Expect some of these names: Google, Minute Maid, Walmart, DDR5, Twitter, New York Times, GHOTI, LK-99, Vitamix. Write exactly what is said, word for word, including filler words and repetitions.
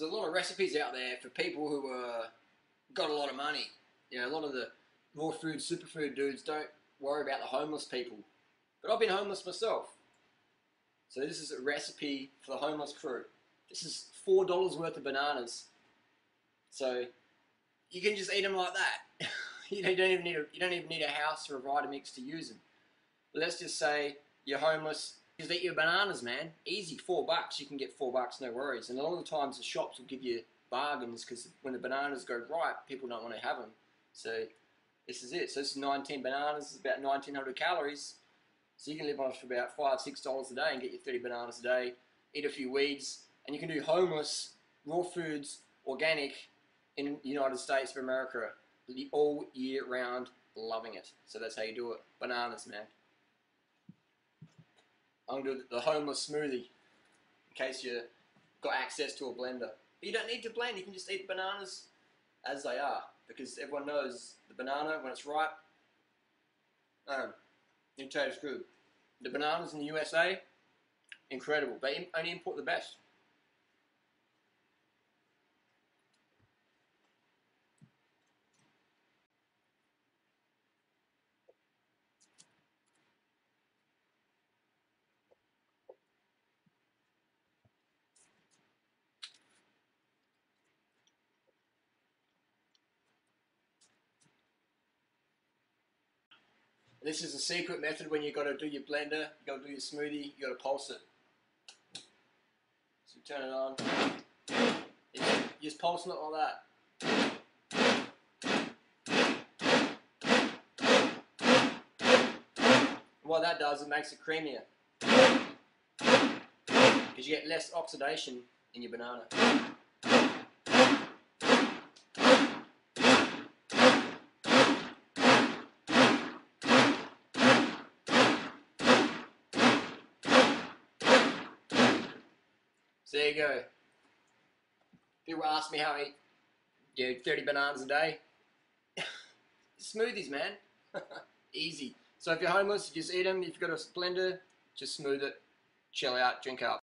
there's a lot of recipes out there for people who uh, got a lot of money. You know, a lot of the raw food, superfood dudes don't worry about the homeless people. But I've been homeless myself. So this is a recipe for the homeless crew. This is four dollars worth of bananas. So you can just eat them like that. You don't even need a, you don't even need a house or a Vitamix to use them. But let's just say you're homeless. Just eat your bananas, man. Easy, four bucks. You can get four bucks, no worries. And a lot of the times the shops will give you bargains because when the bananas go ripe, people don't want to have them. So this is it. So this is nineteen bananas. It's about nineteen hundred calories. So you can live on it for about five, six dollars a day and get your thirty bananas a day. Eat a few weeds, and you can do homeless, raw foods, organic, in the United States of America, all year round, loving it. So that's how you do it. Bananas, man. I'm gonna do the homeless smoothie in case you got access to a blender. But you don't need to blend, you can just eat bananas as they are, because everyone knows the banana when it's ripe, um, it tastes good. The bananas in the U S A, incredible. They only import the best. This is a secret method when you got to do your blender, you got to do your smoothie, you got to pulse it. So you turn it on, you just pulse it like that. And what that does, it makes it creamier, because you get less oxidation in your banana. So there you go. People ask me how I eat, you know, thirty bananas a day. Smoothies, man. Easy. So if you're homeless, you just eat them. If you've got a blender, just smooth it. Chill out, drink up.